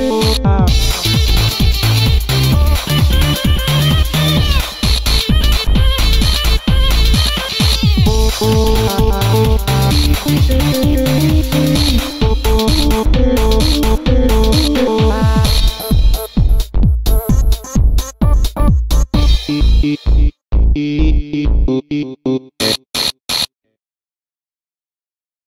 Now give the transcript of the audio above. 1, go!